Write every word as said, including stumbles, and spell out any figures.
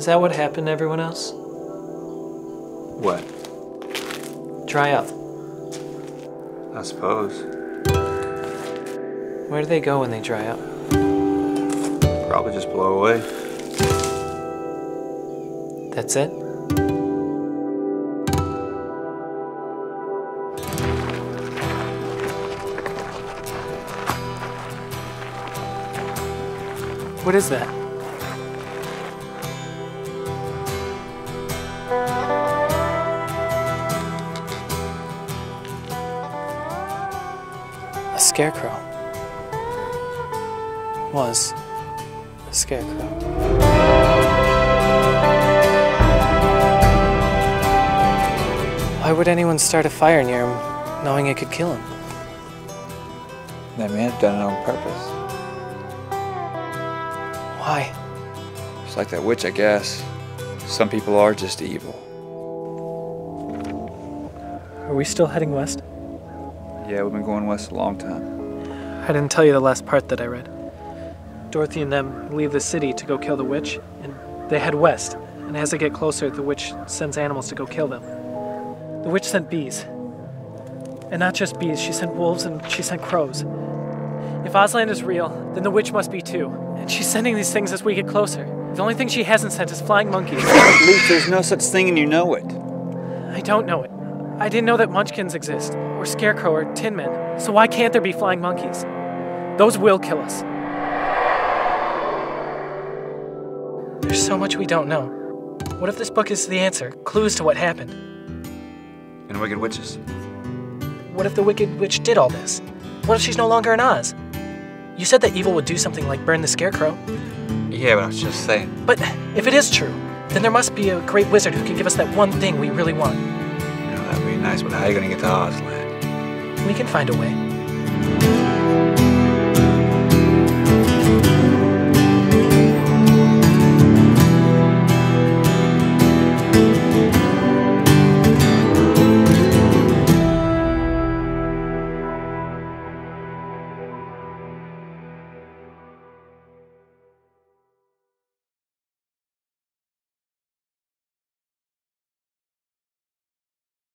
Is that what happened to everyone else? What? Dry up. I suppose. Where do they go when they dry up? Probably just blow away. That's it? What is that? A scarecrow. Was a scarecrow. Why would anyone start a fire near him, knowing it could kill him? They may have done it on purpose. Why? It's like that witch, I guess. Some people are just evil. Are we still heading west? Yeah, we've been going west a long time. I didn't tell you the last part that I read. Dorothy and them leave the city to go kill the witch, and they head west. And as they get closer, the witch sends animals to go kill them. The witch sent bees. And not just bees, she sent wolves and she sent crows. If Ozland is real, then the witch must be too. And she's sending these things as we get closer. The only thing she hasn't sent is flying monkeys. Luke, there's no such thing and you know it. I don't know it. I didn't know that Munchkins exist, or Scarecrow, or Tin Man. So why can't there be flying monkeys? Those will kill us. There's so much we don't know. What if this book is the answer, clues to what happened? And wicked witches. What if the Wicked Witch did all this? What if she's no longer in Oz? You said that evil would do something like burn the Scarecrow. Yeah, but I was just saying. But if it is true, then there must be a great wizard who can give us that one thing we really want. You know, that'd be nice, but how are you gonna get to Ozland? We can find a way.